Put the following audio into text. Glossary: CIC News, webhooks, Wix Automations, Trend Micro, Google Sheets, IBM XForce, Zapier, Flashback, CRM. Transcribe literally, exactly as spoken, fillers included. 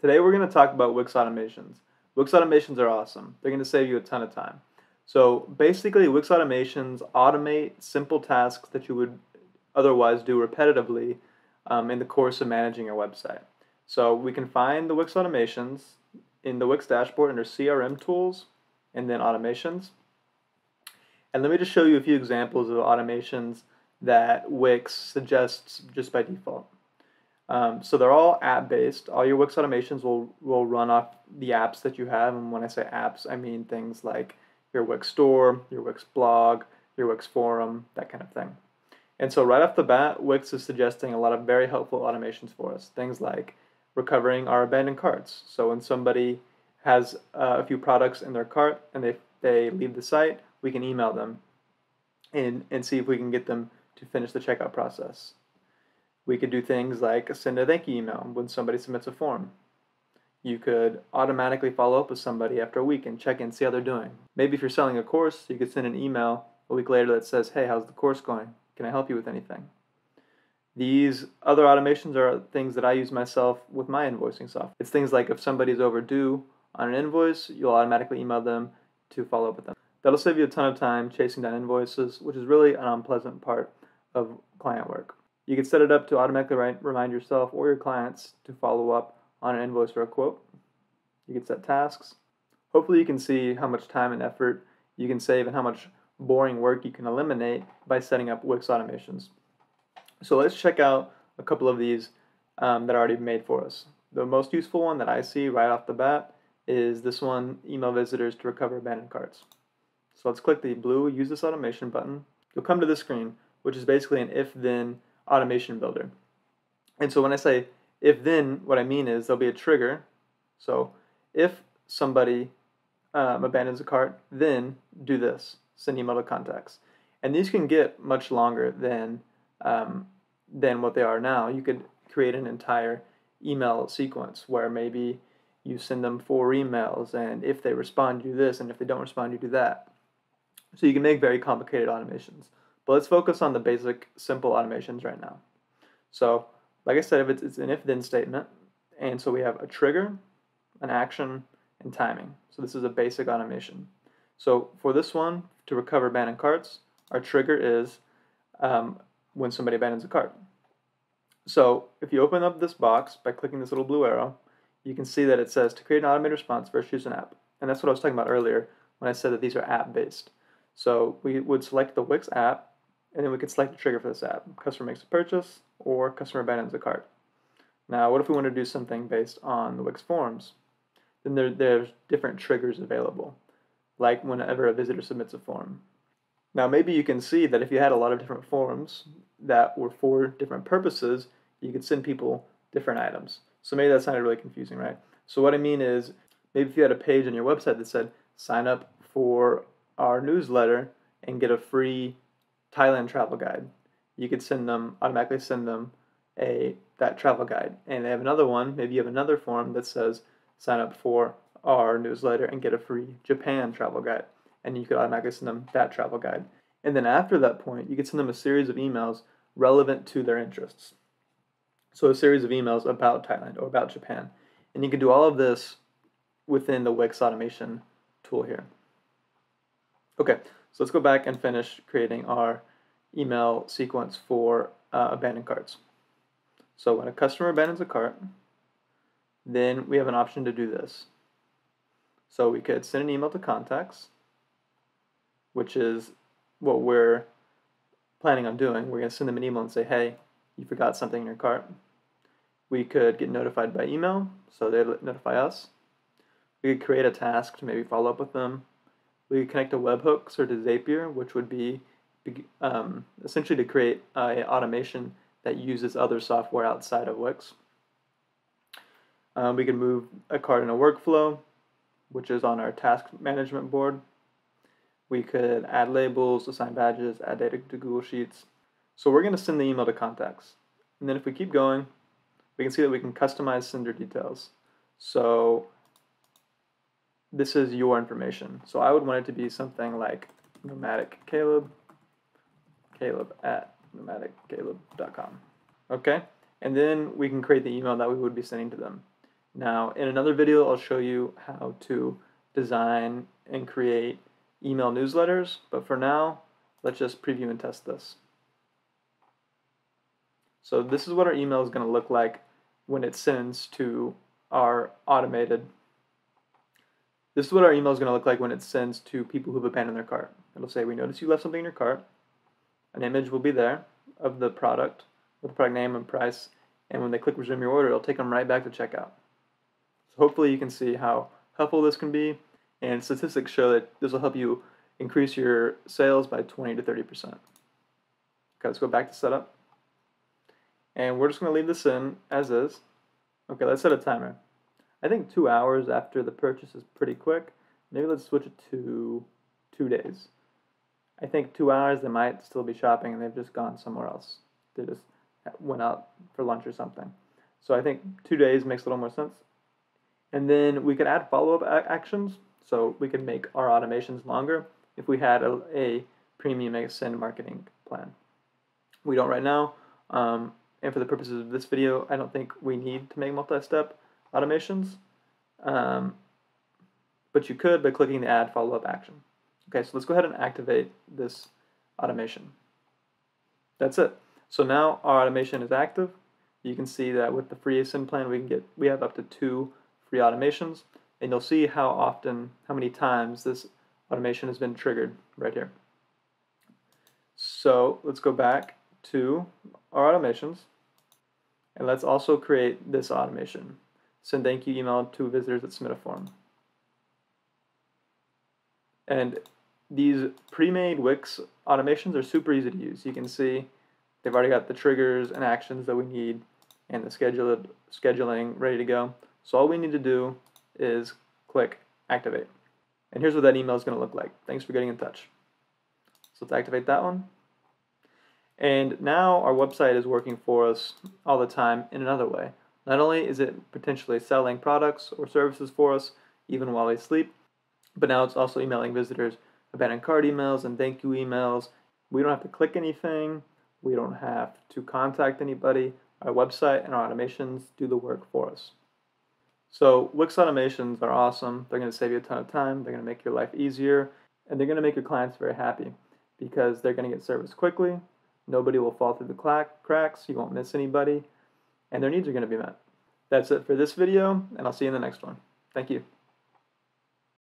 Today we're going to talk about Wix Automations. Wix Automations are awesome. They're going to save you a ton of time. So basically Wix Automations automate simple tasks that you would otherwise do repetitively um, in the course of managing your website. So we can find the Wix Automations in the Wix dashboard under C R M Tools and then Automations. And let me just show you a few examples of automations that Wix suggests just by default. Um, so they're all app-based. All your Wix automations will, will run off the apps that you have. And when I say apps, I mean things like your Wix store, your Wix blog, your Wix forum, that kind of thing. And so right off the bat, Wix is suggesting a lot of very helpful automations for us. Things like recovering our abandoned carts. So when somebody has uh, a few products in their cart and they, they leave the site, we can email them and, and see if we can get them to finish the checkout process. We could do things like send a thank you email when somebody submits a form. You could automatically follow up with somebody after a week and check in, see how they're doing. Maybe if you're selling a course, you could send an email a week later that says, hey, how's the course going? Can I help you with anything? These other automations are things that I use myself with my invoicing software. It's things like if somebody's overdue on an invoice, you'll automatically email them to follow up with them. That'll save you a ton of time chasing down invoices, which is really an unpleasant part of client work. You can set it up to automatically remind yourself or your clients to follow up on an invoice or a quote. You can set tasks. Hopefully you can see how much time and effort you can save and how much boring work you can eliminate by setting up Wix automations. So let's check out a couple of these um, that are already made for us. The most useful one that I see right off the bat is this one, email visitors to recover abandoned carts. So let's click the blue Use This Automation button. You'll come to this screen, which is basically an if-then automation builder. And so when I say if-then, what I mean is there'll be a trigger. So if somebody um, abandons a cart, then do this, send email to contacts. And these can get much longer than, um, than what they are now. You could create an entire email sequence where maybe you send them four emails, and if they respond, you do this, and if they don't respond, you do that. So you can make very complicated automations. But let's focus on the basic, simple automations right now. So, like I said, if it's, it's an if-then statement, and so we have a trigger, an action, and timing. So this is a basic automation. So for this one, to recover abandoned carts, our trigger is um, when somebody abandons a cart. So if you open up this box by clicking this little blue arrow, you can see that it says to create an automated response, first choose an app. And that's what I was talking about earlier when I said that these are app-based. So we would select the Wix app, and then we could select the trigger for this app. Customer makes a purchase, or customer abandons a cart. Now, what if we want to do something based on the Wix forms? Then there, there's different triggers available, like whenever a visitor submits a form. Now, maybe you can see that if you had a lot of different forms that were for different purposes, you could send people different items. So maybe that sounded really confusing, right? So what I mean is, maybe if you had a page on your website that said, sign up for our newsletter and get a free Thailand travel guide. You could send them, automatically send them a that travel guide. And they have another one, maybe you have another form that says sign up for our newsletter and get a free Japan travel guide. And you could automatically send them that travel guide. And then after that point, you could send them a series of emails relevant to their interests. So a series of emails about Thailand or about Japan. And you can do all of this within the Wix automation tool here. Okay, so let's go back and finish creating our email sequence for uh, abandoned carts. So when a customer abandons a cart, then we have an option to do this. So we could send an email to contacts, which is what we're planning on doing. We're going to send them an email and say, hey, you forgot something in your cart. We could get notified by email, so they notify us. We could create a task to maybe follow up with them. We could connect to webhooks or to Zapier, which would be um, essentially to create an automation that uses other software outside of Wix. Um, we can move a cart in a workflow, which is on our task management board. We could add labels, assign badges, add data to Google Sheets. So we're going to send the email to contacts. And then if we keep going, we can see that we can customize sender details. So this is your information. So I would want it to be something like nomadic caleb, Caleb at nomadic caleb dot com. Okay, and then we can create the email that we would be sending to them. Now, in another video, I'll show you how to design and create email newsletters, but for now, let's just preview and test this. So this is what our email is going to look like when it sends to our automated. This is what our email is going to look like when it sends to people who've abandoned their cart. It'll say, we noticed you left something in your cart. An image will be there of the product with the product name and price, and when they click resume your order, it'll take them right back to checkout. So hopefully you can see how helpful this can be, and statistics show that this will help you increase your sales by twenty to thirty percent. Okay, let's go back to setup. And we're just going to leave this in as is. Okay, let's set a timer. I think two hours after the purchase is pretty quick. Maybe let's switch it to two days. I think two hours they might still be shopping and they've just gone somewhere else. They just went out for lunch or something. So I think two days makes a little more sense. And then we could add follow-up actions, so we can make our automations longer if we had a, a premium extended marketing plan. We don't right now. Um, And for the purposes of this video, I don't think we need to make multi-step automations. Um, but you could by clicking the Add Follow-Up Action. Okay, so let's go ahead and activate this automation. That's it. So now our automation is active. You can see that with the free A S I N plan, we can get we have up to two free automations, and you'll see how often, how many times this automation has been triggered right here. So let's go back to our automations. And let's also create this automation. Send thank you email to visitors that submit a form. And these pre-made Wix automations are super easy to use. You can see they've already got the triggers and actions that we need and the scheduled scheduling ready to go. So all we need to do is click activate. And here's what that email is going to look like. Thanks for getting in touch. So let's activate that one. And now our website is working for us all the time in another way. Not only is it potentially selling products or services for us even while we sleep, but now it's also emailing visitors abandoned cart emails and thank you emails. We don't have to click anything. We don't have to contact anybody. Our website and our automations do the work for us. So Wix automations are awesome. They're going to save you a ton of time. They're going to make your life easier, and they're going to make your clients very happy because they're going to get service quickly. Nobody will fall through the cracks, you won't miss anybody, and their needs are going to be met. That's it for this video, and I'll see you in the next one. Thank you.